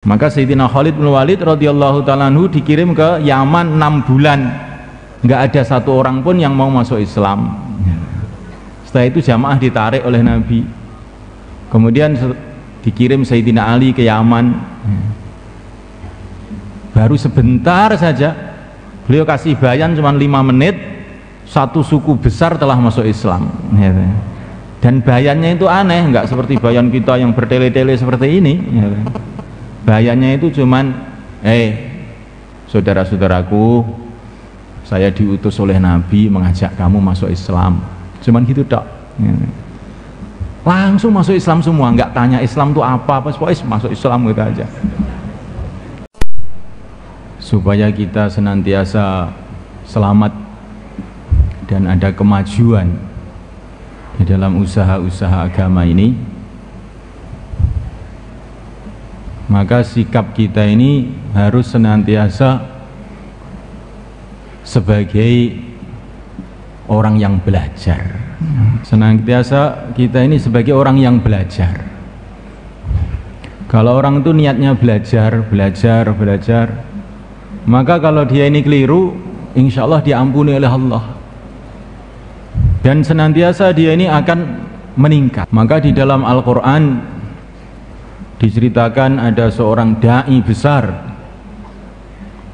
Maka Sayyidina Khalid bin Walid radhiyallahu ta'ala anhu dikirim ke Yaman 6 bulan. Enggak ada satu orang pun yang mau masuk Islam. Setelah itu jamaah ditarik oleh Nabi. Kemudian dikirim Sayyidina Ali ke Yaman. Baru sebentar saja beliau kasih bayan cuma 5 menit, satu suku besar telah masuk Islam. Dan bayannya itu aneh, enggak seperti bayan kita yang bertele-tele seperti ini. Bahayanya itu cuman, saudara-saudaraku, saya diutus oleh Nabi mengajak kamu masuk Islam. Cuman gitu dok. Langsung masuk Islam semua, nggak tanya Islam itu apa, pokoknya masuk Islam gitu aja. Supaya kita senantiasa selamat dan ada kemajuan di dalam usaha-usaha agama ini, maka sikap kita ini harus senantiasa sebagai orang yang belajar. Senantiasa kita ini sebagai orang yang belajar. Kalau orang itu niatnya belajar, maka kalau dia ini keliru, insya Allah diampuni oleh Allah. Dan senantiasa dia ini akan meningkat. Maka di dalam Al-Quran diceritakan ada seorang da'i besar,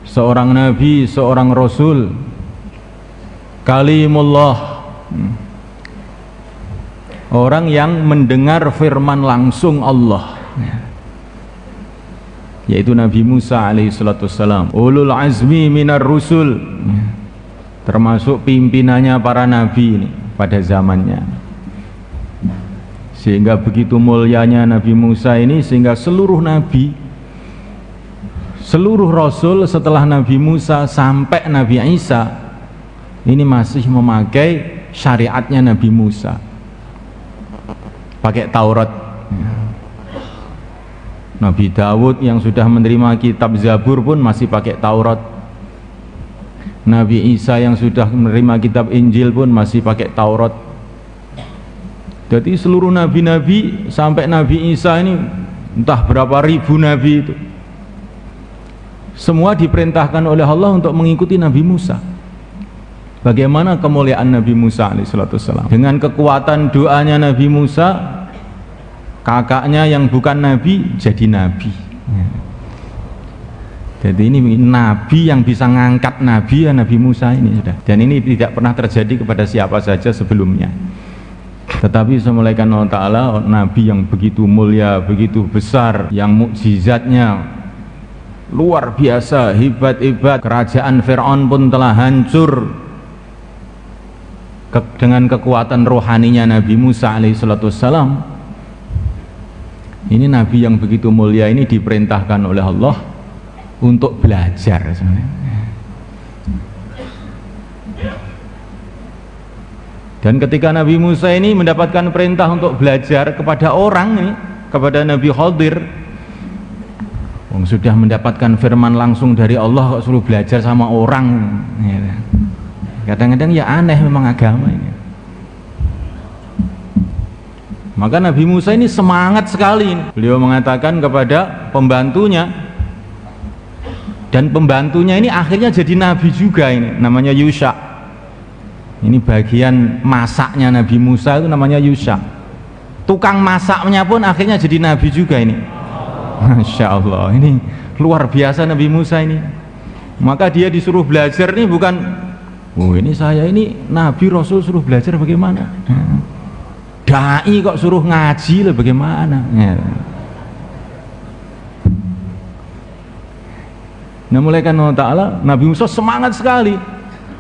seorang nabi, seorang rasul, Kalimullah, orang yang mendengar firman langsung Allah, yaitu Nabi Musa alaihissalam, ulul azmi minar rusul, termasuk pimpinannya para nabi ini pada zamannya. Sehingga begitu mulianya Nabi Musa ini, sehingga seluruh Nabi, seluruh Rasul setelah Nabi Musa sampai Nabi Isa ini masih memakai syariatnya Nabi Musa, pakai Taurat. Nabi Daud yang sudah menerima kitab Zabur pun masih pakai Taurat. Nabi Isa yang sudah menerima kitab Injil pun masih pakai Taurat. Jadi seluruh nabi-nabi sampai Nabi Isa ini, entah berapa ribu nabi itu, semua diperintahkan oleh Allah untuk mengikuti Nabi Musa. Bagaimana kemuliaan Nabi Musa alaihissalam, dengan kekuatan doanya Nabi Musa, kakaknya yang bukan nabi jadi nabi. Jadi ini nabi yang bisa ngangkat nabi, ya Nabi Musa ini sudah. Dan ini tidak pernah terjadi kepada siapa saja sebelumnya. Tetapi semulaikan Allah Ta'ala, Nabi yang begitu mulia, begitu besar, yang mukjizatnya luar biasa, hebat-hebat. Kerajaan Fir'aun pun telah hancur dengan kekuatan rohaninya Nabi Musa alaihissalam. Ini Nabi yang begitu mulia ini diperintahkan oleh Allah untuk belajar sebenarnya. Dan ketika Nabi Musa ini mendapatkan perintah untuk belajar kepada orang ini, kepada Nabi Khidir, sudah mendapatkan firman langsung dari Allah kok suruh belajar sama orang. Kadang-kadang ya aneh memang agama ini. Maka Nabi Musa ini semangat sekali. Beliau mengatakan kepada pembantunya, dan pembantunya ini akhirnya jadi nabi juga ini, namanya Yusha. Ini bagian masaknya Nabi Musa itu namanya Yusha. Tukang masaknya pun akhirnya jadi nabi juga ini. Masya Allah, ini luar biasa Nabi Musa ini. Maka dia disuruh belajar ini bukan, ini saya ini Nabi Rasul suruh belajar bagaimana? Dai kok suruh ngaji lah bagaimana? Nah mulai kan Allah Ta'ala, Nabi Musa semangat sekali.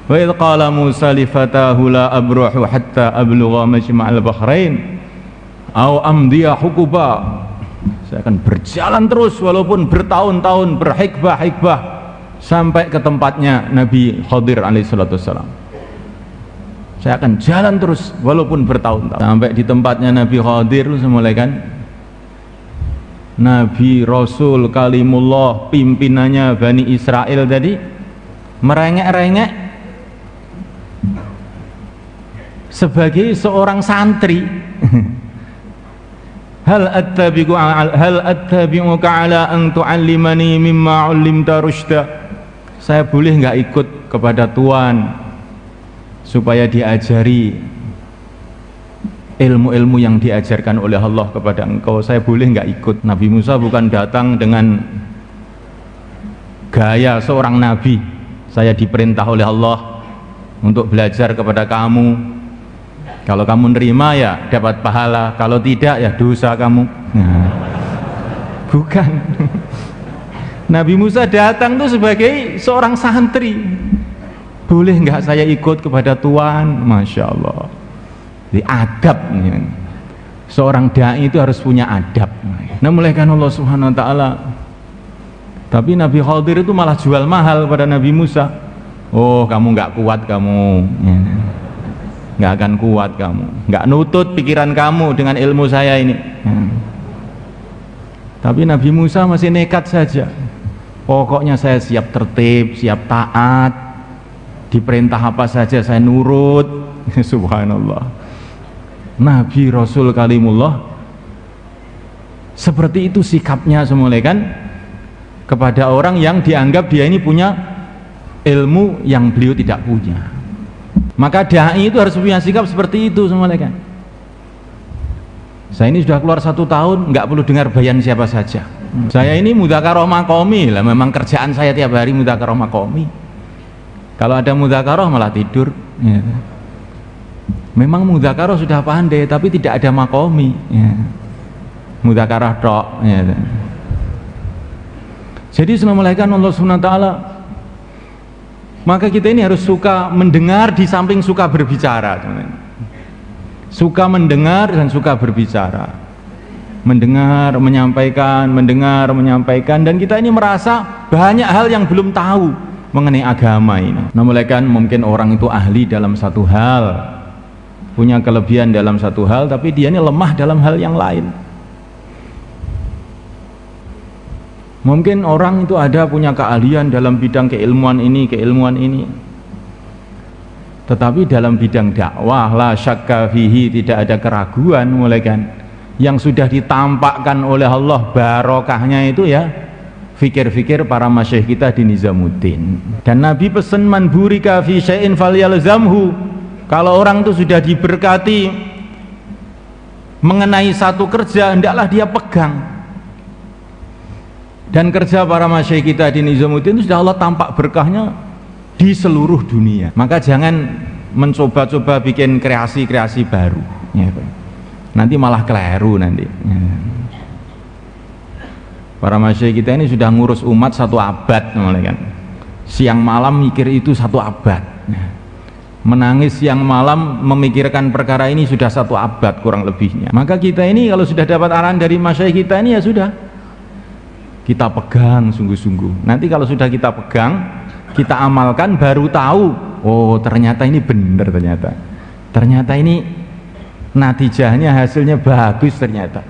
Wa idh qala Musa li fatahu la abruhu hatta ablugha majma'al bahrain aw amdiya hukuba. Saya akan berjalan terus walaupun bertahun-tahun, berhikbah-hikbah sampai ke tempatnya Nabi Khidir alaihi salatu wasalam. Saya akan jalan terus walaupun bertahun-tahun sampai di tempatnya Nabi Khidir. Semula kan Nabi Rasul Kalimullah, pimpinannya Bani Israel tadi, merengek-rengek sebagai seorang santri Hal attabi'uka ala an tu'allimani mimma 'allimta rusyda. Saya boleh nggak ikut kepada Tuhan supaya diajari ilmu-ilmu yang diajarkan oleh Allah kepada engkau? Saya boleh nggak ikut? Nabi Musa bukan datang dengan gaya seorang nabi. Saya diperintah oleh Allah untuk belajar kepada kamu. Kalau kamu nerima ya dapat pahala, kalau tidak ya dosa kamu. Nah, bukan. Nabi Musa datang itu sebagai seorang santri. Boleh nggak saya ikut kepada Tuhan? Masya Allah. Jadi adab. Seorang dai itu harus punya adab. Nah, mulaikan Allah Subhanahu Wa Taala. Tapi Nabi Khidir itu malah jual mahal pada Nabi Musa. Oh, kamu nggak kuat kamu. Nggak akan kuat kamu, nggak nutut pikiran kamu dengan ilmu saya ini. Tapi Nabi Musa masih nekat saja. Pokoknya saya siap tertib, siap taat, diperintah apa saja saya nurut. Subhanallah, Nabi Rasul Kalimullah seperti itu sikapnya semula kan kepada orang yang dianggap dia ini punya ilmu yang beliau tidak punya. Maka da'i itu harus punya sikap seperti itu semuanya kan. Saya ini sudah keluar 1 tahun, nggak perlu dengar bayan siapa saja. Saya ini mudzakarah maqomi lah, memang kerjaan saya tiap hari mudzakarah maqomi. Kalau ada mudzakarah malah tidur. Ya. Memang mudzakarah sudah pandai, tapi tidak ada maqomi. Ya. Mudzakarah tok. Ya. Jadi semuanya Allah Subhanahu Wa Taala. Maka kita ini harus suka mendengar di samping suka berbicara. Suka mendengar dan suka berbicara. Mendengar, menyampaikan, mendengar, menyampaikan. Dan kita ini merasa banyak hal yang belum tahu mengenai agama ini. Namun kan mungkin orang itu ahli dalam satu hal, punya kelebihan dalam satu hal, tapi dia ini lemah dalam hal yang lain. Mungkin orang itu ada punya keahlian dalam bidang keilmuan ini, tetapi dalam bidang dakwah la syakka fihi, tidak ada keraguan mulai kan. Yang sudah ditampakkan oleh Allah barokahnya itu ya fikir-fikir para masyayikh kita di Nizamuddin. Dan Nabi pesan man burika fi syai'in falyalzamhu. Kalau orang itu sudah diberkati mengenai satu kerja, hendaklah dia pegang. Dan kerja para masyayikh kita di Nizamuddin itu sudah Allah tampak berkahnya di seluruh dunia. Maka jangan mencoba-coba bikin kreasi-kreasi baru. Nanti malah keliru nanti. Para masyayikh kita ini sudah ngurus umat 1 abad, kan? Siang malam mikir itu 1 abad. Menangis siang malam memikirkan perkara ini sudah 1 abad kurang lebihnya. Maka kita ini kalau sudah dapat arahan dari masyayikh kita ini ya sudah, kita pegang sungguh-sungguh. Nanti kalau sudah kita pegang, kita amalkan, baru tahu, oh ternyata ini benar, ternyata ini natijahnya, hasilnya bagus ternyata.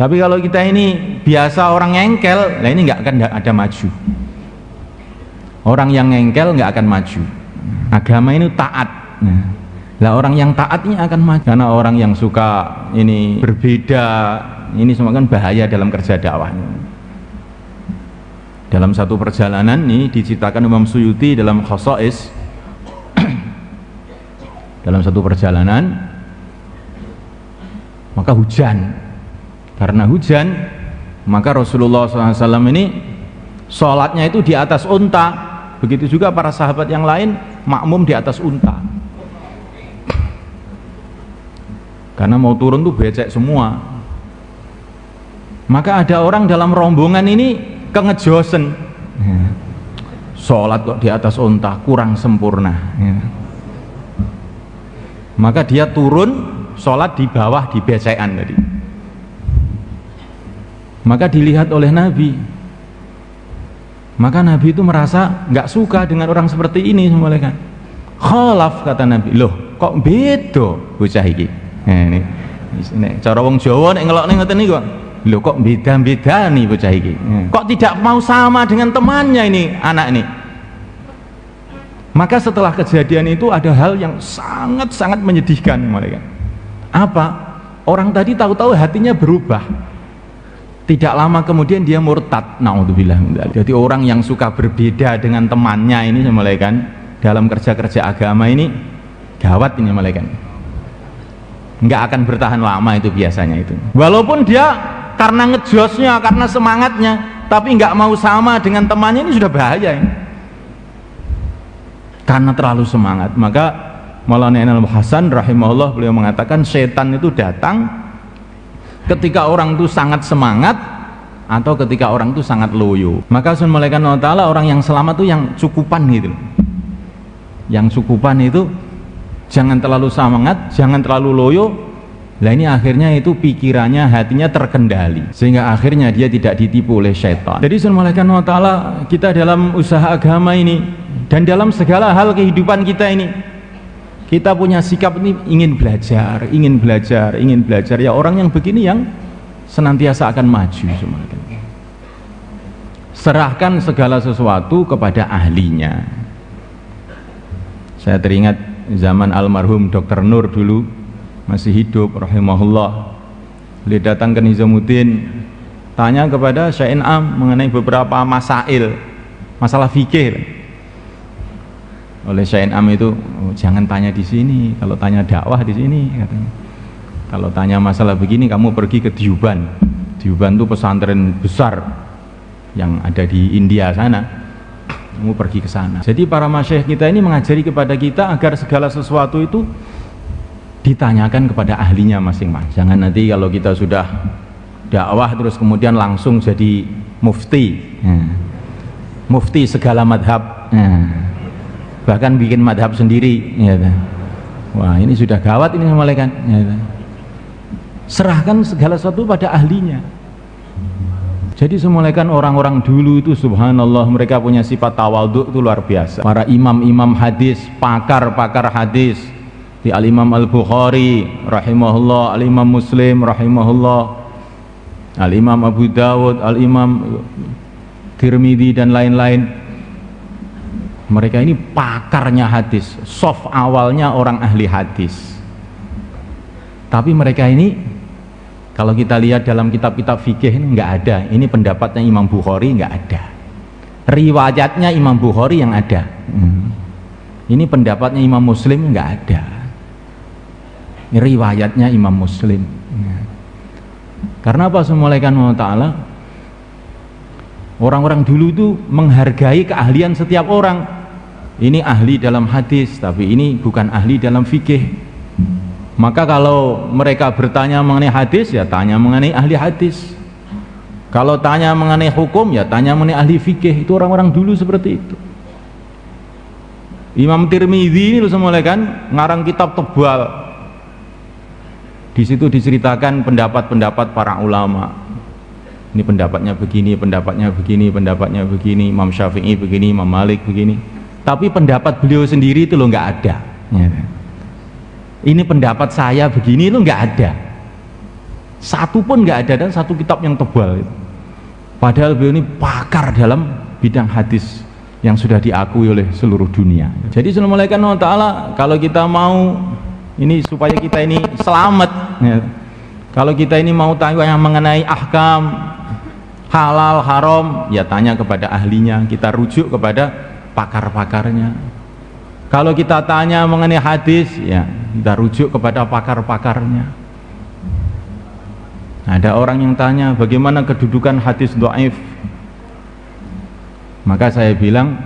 Tapi kalau kita ini biasa orang ngengkel, nah ini nggak akan ada maju. Orang yang ngengkel nggak akan maju. Agama ini taat. Nah, orang yang taatnya akan maju. Karena orang yang suka ini berbeda, ini semua kan bahaya dalam kerja dakwahnya. Dalam satu perjalanan ini diciptakan Imam Suyuti dalam khosais. Dalam satu perjalanan, maka hujan. Karena hujan, maka Rasulullah SAW ini sholatnya itu di atas unta. Begitu juga para sahabat yang lain makmum di atas unta. Karena mau turun tuh becek semua. Maka ada orang dalam rombongan ini kengejosen, sholat kok di atas unta kurang sempurna. Maka dia turun sholat di bawah di becekan tadi. Maka dilihat oleh Nabi. Maka Nabi itu merasa nggak suka dengan orang seperti ini semuanya kan. Kholaf kata Nabi. Loh kok bedo bocah iki? Ini cara wong Jawa nek ngelokne ngoten niku. Loh kok beda-beda nih bocah ini, kok tidak mau sama dengan temannya ini anak ini. Maka setelah kejadian itu ada hal yang sangat-sangat menyedihkan mereka. Apa? Orang tadi tahu-tahu hatinya berubah. Tidak lama kemudian dia murtad. Naudzubillah. Jadi orang yang suka berbeda dengan temannya ini malaikat, dalam kerja-kerja agama ini gawat ini malaikat. Nggak akan bertahan lama itu biasanya itu. Walaupun dia karena ngejosnya, karena semangatnya, tapi nggak mau sama dengan temannya ini sudah bahaya ini. Karena terlalu semangat. Maka Maulana Ainul Hasan rahimahullah beliau mengatakan setan itu datang ketika orang itu sangat semangat atau ketika orang itu sangat loyo. Maka sun malaikat Allah Ta'ala, orang yang selamat itu yang cukupan gitu. Yang cukupan itu jangan terlalu semangat, jangan terlalu loyo. Nah ini akhirnya itu pikirannya, hatinya terkendali, sehingga akhirnya dia tidak ditipu oleh setan. Jadi sun malaikat Allah Ta'ala, kita dalam usaha agama ini dan dalam segala hal kehidupan kita ini, kita punya sikap ini ingin belajar, ingin belajar, ingin belajar. Ya orang yang begini yang senantiasa akan maju. Serahkan segala sesuatu kepada ahlinya. Saya teringat zaman almarhum Dr. Nur dulu masih hidup rahimahullah. Beliau datang ke Nizamuddin, tanya kepada Syekh In'am mengenai beberapa masail, masalah fikih. Oleh Syekh In'am itu, oh, jangan tanya di sini, kalau tanya dakwah di sini katanya. Kalau tanya masalah begini kamu pergi ke Diuban. Diuban itu pesantren besar yang ada di India sana. Kamu pergi ke sana. Jadi para masyayikh kita ini mengajari kepada kita agar segala sesuatu itu ditanyakan kepada ahlinya masing-masing. Jangan nanti kalau kita sudah dakwah terus kemudian langsung jadi mufti. Mufti segala madhab. Bahkan bikin madhab sendiri ya. Wah ini sudah gawat ini malaikat ya. Serahkan segala sesuatu pada ahlinya. Jadi semulaikan orang-orang dulu itu subhanallah, mereka punya sifat tawadhu itu luar biasa. Para imam-imam hadis, pakar-pakar hadis di Al-Imam Al-Bukhari rahimahullah, Al-Imam Muslim rahimahullah, Al-Imam Abu Dawud, Al-Imam Tirmidzi dan lain-lain. Mereka ini pakarnya hadis, soft awalnya orang ahli hadis. Tapi mereka ini, kalau kita lihat dalam kitab-kitab fikih ini nggak ada. Ini pendapatnya Imam Bukhari nggak ada. Riwayatnya Imam Bukhari yang ada. Ini pendapatnya Imam Muslim nggak ada. Ini riwayatnya Imam Muslim. Karena apa semualaikan Allah Ta'ala? Orang-orang dulu itu menghargai keahlian setiap orang. Ini ahli dalam hadis, tapi ini bukan ahli dalam fikih. Maka kalau mereka bertanya mengenai hadis, ya tanya mengenai ahli hadis. Kalau tanya mengenai hukum, ya tanya mengenai ahli fikih. Itu orang-orang dulu seperti itu. Imam Tirmidzi itu semula kan ngarang kitab tebal. Di situ diceritakan pendapat-pendapat para ulama. Ini pendapatnya begini, pendapatnya begini, pendapatnya begini, Imam Syafi'i begini, Imam Malik begini. Tapi pendapat beliau sendiri itu loh nggak ada. Ini pendapat saya begini loh nggak ada. Satu pun nggak ada dan satu kitab yang tebal. Padahal beliau ini pakar dalam bidang hadis yang sudah diakui oleh seluruh dunia. Jadi Assalamualaikum warahmatullahi wabarakatuh. Kalau kita mau ini supaya kita ini selamat. Kalau kita ini mau tanya mengenai ahkam halal haram, ya tanya kepada ahlinya, kita rujuk kepada pakar-pakarnya. Kalau kita tanya mengenai hadis, ya kita rujuk kepada pakar-pakarnya. Ada orang yang tanya bagaimana kedudukan hadis dhaif, maka saya bilang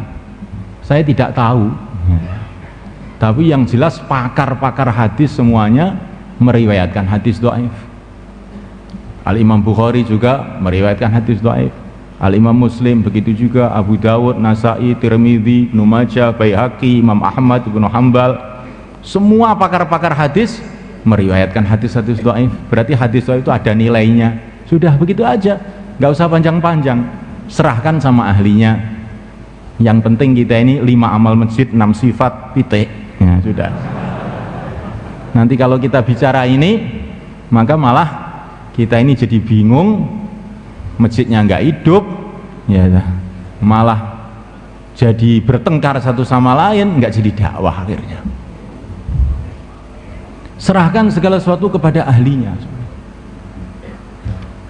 saya tidak tahu, tapi yang jelas pakar-pakar hadis semuanya meriwayatkan hadis dhaif. Al-Imam Bukhari juga meriwayatkan hadis dhaif. Al-Imam Muslim begitu juga, Abu Dawud, Nasa'i, Tirmidzi, Numaja, Bayhaqi, Imam Ahmad, Ibnu Hanbal. Semua pakar-pakar hadis meriwayatkan hadis-hadis dhaif. Berarti hadis dhaif itu ada nilainya. Sudah begitu aja, nggak usah panjang-panjang. Serahkan sama ahlinya. Yang penting kita ini 5 amal masjid, 6 sifat, titik. Ya, sudah. Nanti kalau kita bicara ini, maka malah kita ini jadi bingung, masjidnya nggak hidup, ya, malah jadi bertengkar satu sama lain, nggak jadi dakwah akhirnya. serahkan segala sesuatu kepada ahlinya.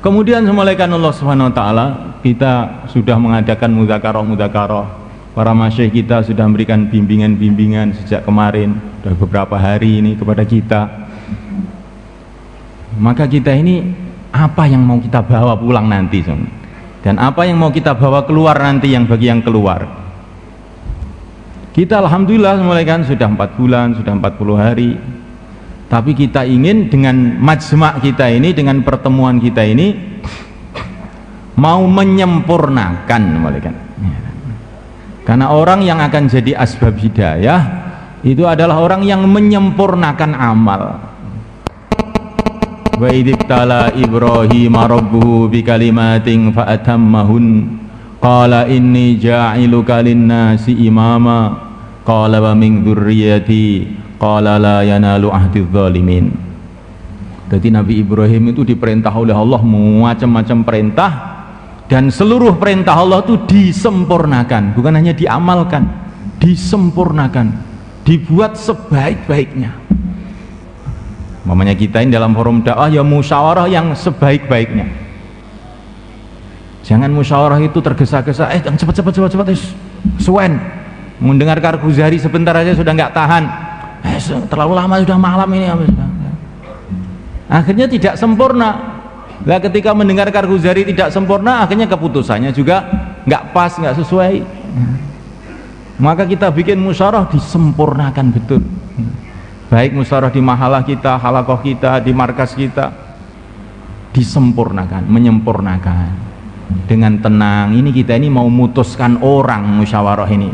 Kemudian semulaikan Allah Subhanahu Wa Taala, kita sudah mengadakan mudzakarah-mudzakarah, para masyayikh kita sudah memberikan bimbingan-bimbingan sejak kemarin, sudah beberapa hari ini kepada kita. Maka kita ini apa yang mau kita bawa pulang nanti, dan apa yang mau kita bawa keluar nanti, yang bagi yang keluar. Kita alhamdulillah semulaikan sudah 4 bulan, sudah 40 hari. Tapi kita ingin dengan majma' kita ini, dengan pertemuan kita ini, mau menyempurnakan. Karena orang yang akan jadi asbab hidayah itu adalah orang yang menyempurnakan amal. Wa idzibtala Ibrahim rabbuhu bikalimatin fa'atammahun qala inni ja'iluka lin-nasi imama qala wa min dzurriyyati qala la yanalu ahdiz zalimin. Jadi Nabi Ibrahim itu diperintah oleh Allah macam-macam perintah, dan seluruh perintah Allah itu disempurnakan, bukan hanya diamalkan, disempurnakan, dibuat sebaik-baiknya. Mamanya kita ini dalam forum dakwah ya musyawarah yang sebaik-baiknya. Jangan musyawarah itu tergesa-gesa, cepat-cepat suwen. Mendengar Karkuzari sebentar aja sudah nggak tahan. Terlalu lama, sudah malam ini, akhirnya tidak sempurna. Nah, ketika mendengar Karkuzari tidak sempurna, akhirnya keputusannya juga nggak pas, nggak sesuai. Maka kita bikin musyarah disempurnakan betul, baik musyarah di mahalah kita, halakoh kita, di markas kita, disempurnakan, menyempurnakan dengan tenang. Ini kita ini mau memutuskan orang musyawarah ini.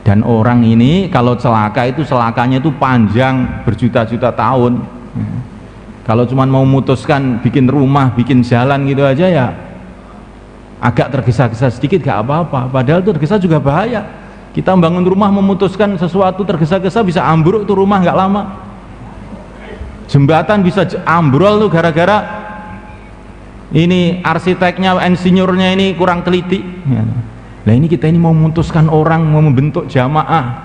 Dan orang ini kalau celaka itu celakanya itu panjang, berjuta-juta tahun. Kalau cuma mau memutuskan bikin rumah, bikin jalan gitu aja ya agak tergesa-gesa sedikit gak apa-apa, padahal tergesa juga bahaya. Kita bangun rumah memutuskan sesuatu tergesa-gesa bisa ambruk tuh rumah gak lama. Jembatan bisa ambrol tuh gara-gara ini arsiteknya, insinyurnya ini kurang teliti. Nah ini kita ini mau memutuskan orang, mau membentuk jamaah,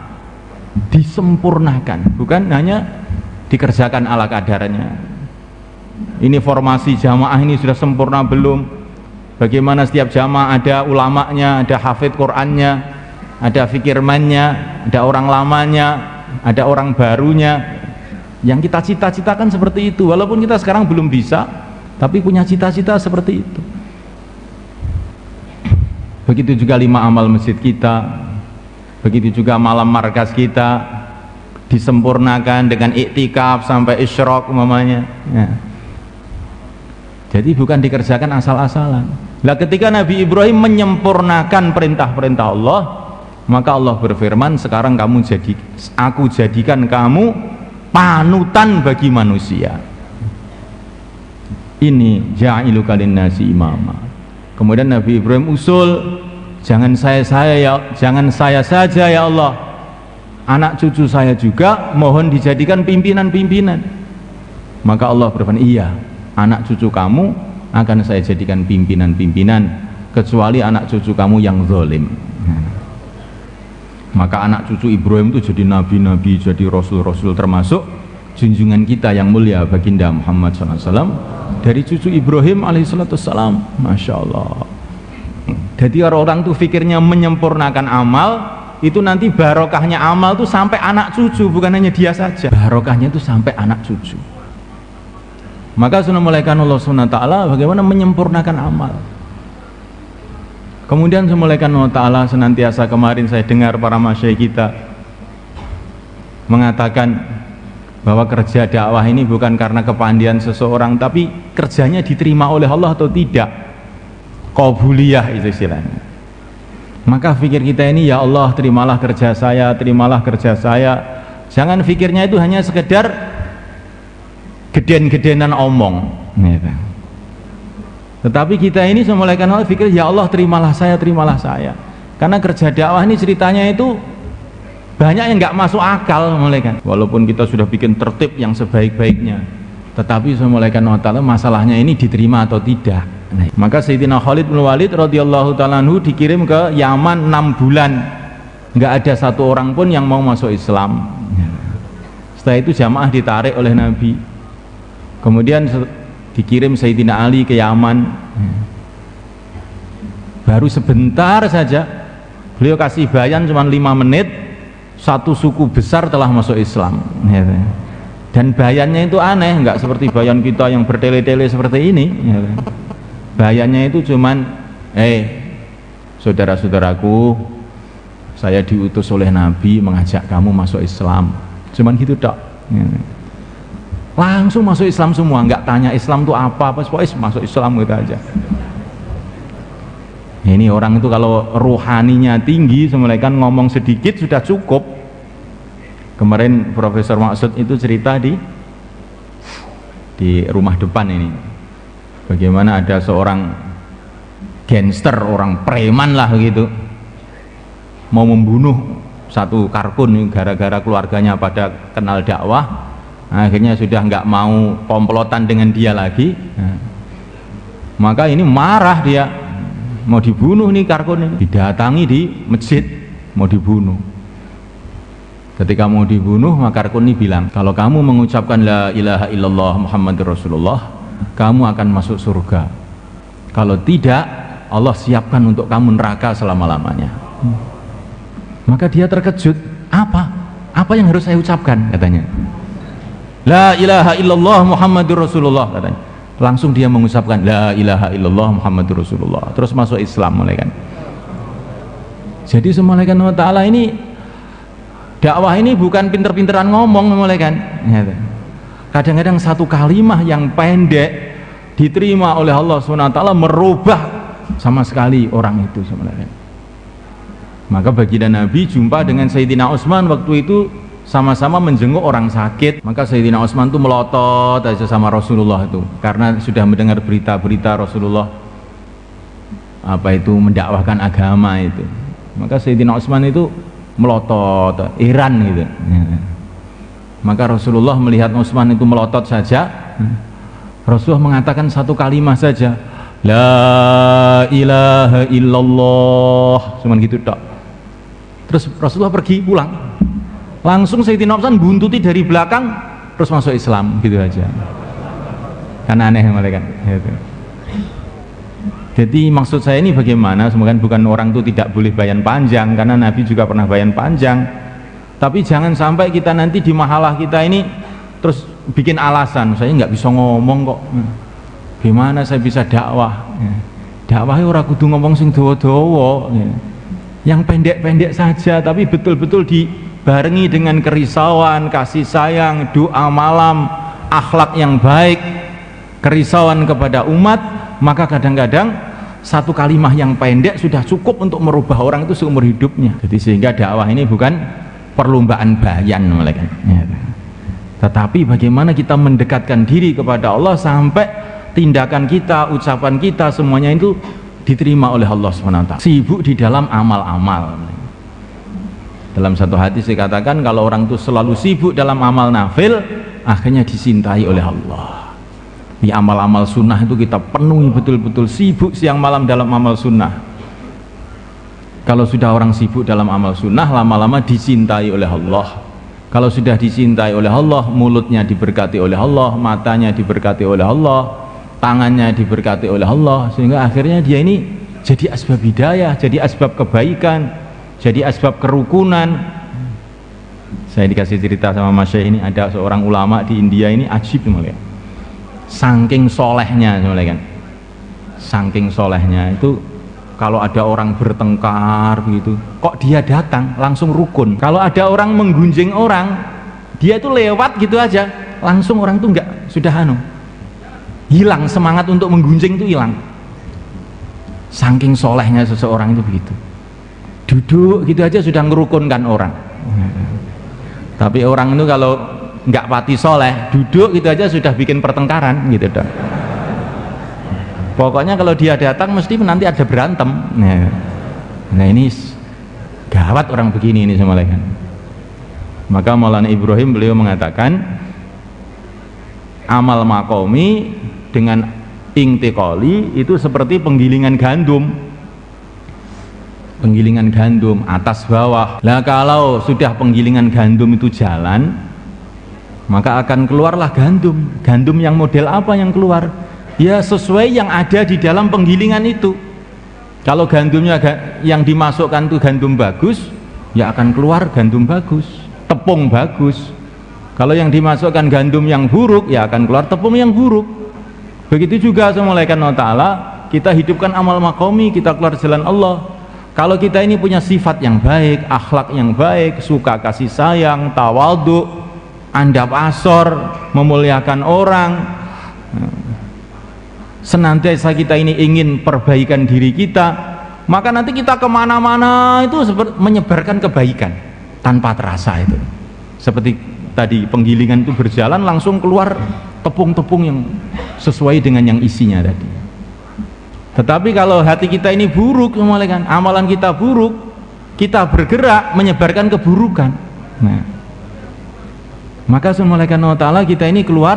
disempurnakan, bukan hanya dikerjakan ala kadarnya. Ini formasi jamaah ini sudah sempurna belum? Bagaimana setiap jamaah ada ulamanya, ada hafid Qur'annya, ada fikirmannya, ada orang lamanya, ada orang barunya. Yang kita cita-citakan seperti itu, walaupun kita sekarang belum bisa, tapi punya cita-cita seperti itu. Begitu juga 5 amal masjid kita, begitu juga malam markas kita, disempurnakan dengan iktikaf sampai isyrok umpamanya. Ya. Jadi bukan dikerjakan asal-asalan. Nah, ketika Nabi Ibrahim menyempurnakan perintah-perintah Allah, maka Allah berfirman, sekarang kamu aku jadikan kamu panutan bagi manusia. Ini ja'iluka lin-nasi imama. Kemudian Nabi Ibrahim usul, jangan saya saja ya Allah, anak cucu saya juga mohon dijadikan pimpinan-pimpinan. Maka Allah berfirman, iya, anak cucu kamu akan saya jadikan pimpinan-pimpinan, kecuali anak cucu kamu yang zalim. Maka anak cucu Ibrahim itu jadi nabi-nabi, jadi rasul-rasul, termasuk junjungan kita yang mulia baginda Muhammad SAW. Dari cucu Ibrahim alaihissalam, masya Allah. Jadi orang-orang tuh pikirnya menyempurnakan amal itu nanti barokahnya amal tuh sampai anak cucu, bukan hanya dia saja. Barokahnya itu sampai anak cucu. Maka sunnah mulaikan Allah SWT bagaimana menyempurnakan amal. Kemudian semulaikan Allah Taala senantiasa, kemarin saya dengar para masyayikh kita mengatakan bahwa kerja dakwah ini bukan karena kepandian seseorang, tapi kerjanya diterima oleh Allah atau tidak, qabuliyah itu istilahnya. Maka pikir kita ini, ya Allah terimalah kerja saya, terimalah kerja saya. Jangan pikirnya itu hanya sekedar geden-gedenan omong, tetapi kita ini semulaikan Allah pikir, ya Allah terimalah saya, terimalah saya. Karena kerja dakwah ini ceritanya itu banyak yang nggak masuk akal, malaikat. Walaupun kita sudah bikin tertib yang sebaik-baiknya, tetapi malaikat Ta'ala masalahnya ini diterima atau tidak. Maka Sayyidina Khalid bin Walid radhiyallahu ta'ala anhu dikirim ke Yaman 6 bulan, nggak ada satu orang pun yang mau masuk Islam. Setelah itu jamaah ditarik oleh Nabi, kemudian dikirim Sayyidina Ali ke Yaman. Baru sebentar saja beliau kasih bayan cuma 5 menit, satu suku besar telah masuk Islam. Dan bayannya itu aneh, nggak seperti bayan kita yang bertele-tele seperti ini. Bayannya itu cuman, saudara-saudaraku, saya diutus oleh Nabi mengajak kamu masuk Islam. Cuman gitu dok. Langsung masuk Islam semua, nggak tanya Islam itu apa, pokoknya masuk Islam gitu aja. Ini orang itu kalau rohaninya tinggi, semelekan ngomong sedikit sudah cukup. Kemarin Profesor Maqsud itu cerita di rumah depan ini, bagaimana ada seorang gangster, orang preman lah gitu, mau membunuh satu karkun gara-gara keluarganya pada kenal dakwah. Akhirnya sudah nggak mau komplotan dengan dia lagi, maka ini marah, dia mau dibunuh nih karkun ini. Didatangi di masjid mau dibunuh. Ketika mau dibunuh, maka karkun ini bilang, kalau kamu mengucapkan la ilaha illallah Muhammadur Rasulullah, kamu akan masuk surga. Kalau tidak, Allah siapkan untuk kamu neraka selama-lamanya. Maka dia terkejut, apa yang harus saya ucapkan, katanya. La ilaha illallah Muhammadur Rasulullah, katanya. Langsung dia mengucapkan la ilaha illallah Muhammadur Rasulullah, terus masuk Islam malaikat. Jadi semalaikat Allah Ta'ala ini, dakwah ini bukan pinter-pinteran ngomong malaikat. Kadang-kadang satu kalimah yang pendek diterima oleh Allah SWT merubah sama sekali orang itu semalaikat. Maka baginda Nabi jumpa dengan Sayyidina Utsman waktu itu, sama-sama menjenguk orang sakit. Maka Sayyidina Utsman itu melotot aja sama Rasulullah itu, karena sudah mendengar berita-berita Rasulullah apa itu mendakwahkan agama itu. Maka Sayyidina Utsman itu melotot, iran gitu. Maka Rasulullah melihat Utsman itu melotot saja, Rasulullah mengatakan satu kalimah saja, la ilaha illallah, cuman gitu dok. Terus Rasulullah pergi pulang. Langsung Sayyidina Utsman buntuti dari belakang, terus masuk Islam gitu aja. Karena aneh mereka. Gitu. Jadi maksud saya ini bagaimana? Semoga bukan orang itu tidak boleh bayan panjang, karena Nabi juga pernah bayan panjang. Tapi jangan sampai kita nanti di mahalah kita ini terus bikin alasan. Saya nggak bisa ngomong kok. Gimana saya bisa dakwah? Dakwahnya orang kudu ngomong sing dowo-dowo. Yang pendek-pendek saja, tapi betul-betul barengi dengan kerisauan, kasih sayang, doa malam, akhlak yang baik, kerisauan kepada umat. Maka kadang-kadang satu kalimah yang pendek sudah cukup untuk merubah orang itu seumur hidupnya. Jadi sehingga dakwah ini bukan perlombaan bayan, tetapi bagaimana kita mendekatkan diri kepada Allah sampai tindakan kita, ucapan kita, semuanya itu diterima oleh Allah SWT. Sibuk di dalam amal-amal. Dalam satu hadis dikatakan kalau orang itu selalu sibuk dalam amal nafil, akhirnya dicintai oleh Allah. Di amal-amal sunnah itu kita penuhi betul-betul, sibuk siang malam dalam amal sunnah. Kalau sudah orang sibuk dalam amal sunnah, lama-lama dicintai oleh Allah. Kalau sudah dicintai oleh Allah, mulutnya diberkati oleh Allah, matanya diberkati oleh Allah, tangannya diberkati oleh Allah, sehingga akhirnya dia ini jadi asbab hidayah, jadi asbab kebaikan, jadi asbab kerukunan. Saya dikasih cerita sama Mas Syekh ini, ada seorang ulama di India ini ajib mulai. Saking solehnya mulai kan. Saking solehnya itu kalau ada orang bertengkar begitu, kok dia datang langsung rukun. Kalau ada orang menggunjing orang, dia itu lewat gitu aja, langsung orang itu enggak, sudah hilang semangat untuk menggunjing itu hilang. Saking solehnya seseorang itu begitu. Duduk gitu aja sudah ngerukunkan orang. Tapi orang itu kalau nggak pati soleh, duduk gitu aja sudah bikin pertengkaran gitu dong. Pokoknya kalau dia datang mesti nanti ada berantem. Nah ini gawat orang begini ini sama lain. Maka Maulana Ibrahim beliau mengatakan amal makomi dengan ingtikoli itu seperti penggilingan gandum. Penggilingan gandum atas bawah. Nah kalau sudah penggilingan gandum itu jalan, maka akan keluarlah gandum. Gandum yang model apa yang keluar? Ya sesuai yang ada di dalam penggilingan itu. Kalau gandumnya yang dimasukkan itu gandum bagus, ya akan keluar gandum bagus, tepung bagus. Kalau yang dimasukkan gandum yang buruk, ya akan keluar tepung yang buruk. Begitu juga semulaikan Allah Ta'ala, kita hidupkan amal makomi, kita keluar jalan Allah. Kalau kita ini punya sifat yang baik, akhlak yang baik, suka kasih sayang, tawadhu, andap asor, memuliakan orang, senantiasa kita ini ingin perbaikan diri kita, maka nanti kita kemana-mana itu menyebarkan kebaikan tanpa terasa. Itu seperti tadi penggilingan itu berjalan, langsung keluar tepung-tepung yang sesuai dengan yang isinya tadi. Tetapi kalau hati kita ini buruk, amalan kita buruk, kita bergerak menyebarkan keburukan. Nah, maka subhanahu wa ta'ala kita ini keluar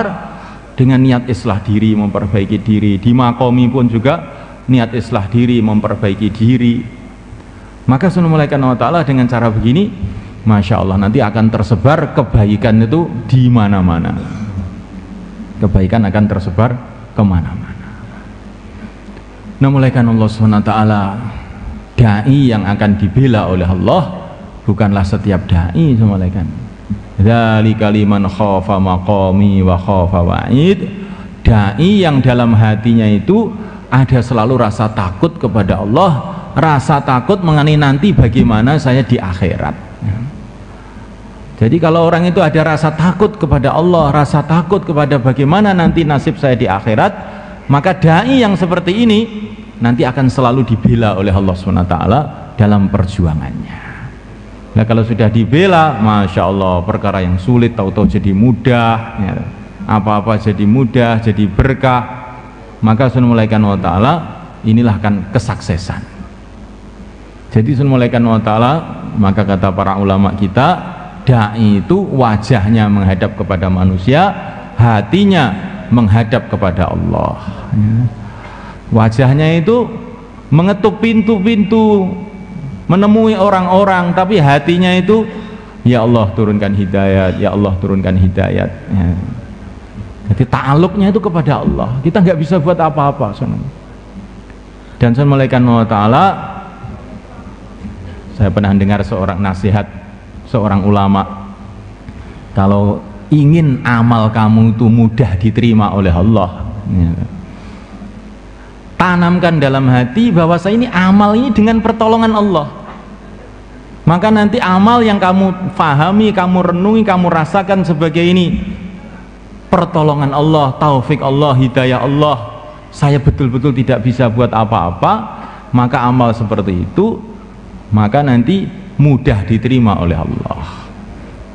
dengan niat islah diri, memperbaiki diri. Di makomi pun juga niat islah diri, memperbaiki diri. Maka subhanahu wa ta'ala dengan cara begini, masya Allah, nanti akan tersebar kebaikan itu di mana-mana. Kebaikan akan tersebar kemana-mana. Namulakan Allah SWT, dai yang akan dibela oleh Allah bukanlah setiap dai. Namulakan dzalika liman khafa maqami wa khafa wa'id, dai yang dalam hatinya itu ada selalu rasa takut kepada Allah, rasa takut mengenai nanti bagaimana saya di akhirat. Jadi kalau orang itu ada rasa takut kepada Allah, rasa takut kepada bagaimana nanti nasib saya di akhirat, maka da'i yang seperti ini nanti akan selalu dibela oleh Allah SWT dalam perjuangannya. Nah, kalau sudah dibela, masya Allah, perkara yang sulit tahu-tahu jadi mudah, apa-apa jadi mudah, jadi berkah. Maka sunmulaikan wa ta'ala, inilah kan kesuksesan. Jadi sunmulaikan wa ta'ala, maka kata para ulama kita, da'i itu wajahnya menghadap kepada manusia, hatinya menghadap kepada Allah. Wajahnya itu mengetuk pintu-pintu, menemui orang-orang, tapi hatinya itu, ya Allah turunkan hidayat, ya Allah turunkan hidayat. Jadi ta'aluknya itu kepada Allah. Kita nggak bisa buat apa-apa. Dan malaikat Allah Ta'ala, saya pernah dengar seorang nasihat seorang ulama, kalau ingin amal kamu itu mudah diterima oleh Allah, tanamkan dalam hati bahwa saya ini amal ini dengan pertolongan Allah. Maka nanti amal yang kamu fahami, kamu renungi, kamu rasakan sebagai ini pertolongan Allah, taufik Allah, hidayah Allah, saya betul-betul tidak bisa buat apa-apa. Maka amal seperti itu maka nanti mudah diterima oleh Allah.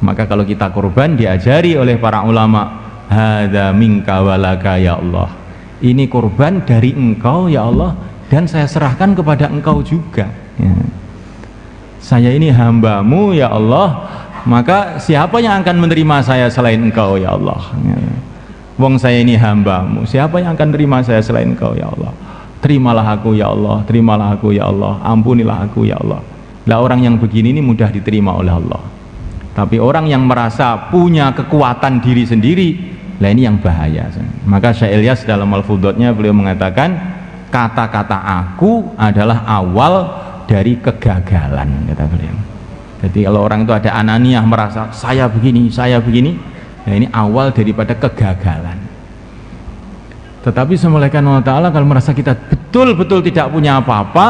Maka kalau kita kurban, diajari oleh para ulama, hadza minka walaka ya Allah, ini kurban dari engkau ya Allah, dan saya serahkan kepada engkau juga ya. Saya ini hambamu ya Allah, maka siapa yang akan menerima saya selain engkau ya Allah ya. Wong saya ini hambamu, siapa yang akan terima saya selain engkau ya Allah. Terimalah aku ya Allah, terimalah aku ya Allah, ampunilah aku ya Allah. Lah, orang yang begini ini mudah diterima oleh Allah. Tapi orang yang merasa punya kekuatan diri sendiri, lah ini yang bahaya. Maka Syekh Ilyas dalam Al-Fudhotnya beliau mengatakan, kata-kata aku adalah awal dari kegagalan, kata beliau. Jadi kalau orang itu ada ananiah merasa saya begini, nah ini awal daripada kegagalan. Tetapi semulaikan Allah Ta'ala, kalau merasa kita betul-betul tidak punya apa-apa,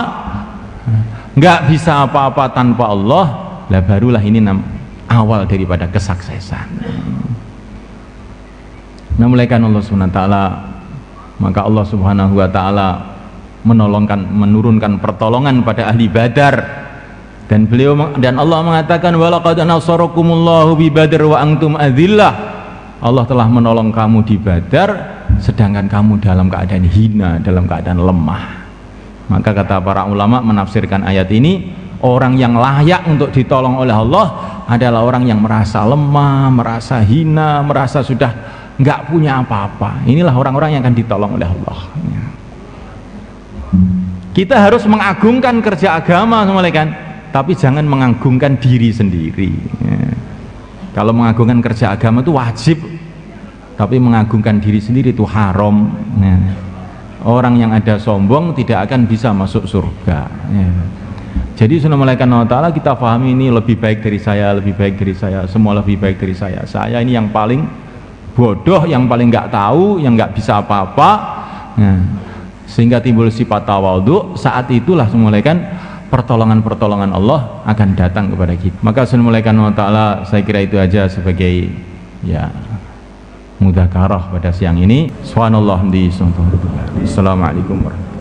nggak bisa apa-apa tanpa Allah, lah barulah ini awal daripada kesuksesan. Namulakan Allah SWT, maka Allah Subhanahu wa Ta'ala menurunkan pertolongan pada ahli Badar. Dan beliau dan Allah mengatakan, walaqad nasarakumullahu bi Badr wa antum adillah. Allah telah menolong kamu di Badar sedangkan kamu dalam keadaan hina, dalam keadaan lemah. Maka kata para ulama menafsirkan ayat ini, orang yang layak untuk ditolong oleh Allah adalah orang yang merasa lemah, merasa hina, merasa sudah nggak punya apa-apa. Inilah orang-orang yang akan ditolong oleh Allah. Kita harus mengagungkan kerja agama, tapi jangan mengagungkan diri sendiri. Kalau mengagungkan kerja agama itu wajib, tapi mengagungkan diri sendiri itu haram. Ya. Orang yang ada sombong tidak akan bisa masuk surga. Ya. Jadi Subhanahu wa ta'ala kita pahami ini lebih baik dari saya, lebih baik dari saya, semua lebih baik dari saya. Saya ini yang paling bodoh, yang paling nggak tahu, yang nggak bisa apa-apa. Ya. Sehingga timbul sifat tawadhu. Saat itulah Subhanahu wa ta'ala pertolongan-pertolongan Allah akan datang kepada kita. Maka Subhanahu wa ta'ala, saya kira itu aja sebagai ya mudzakarah pada siang ini. Subhanallah, Assalamualaikum warahmatullahi wabarakatuh.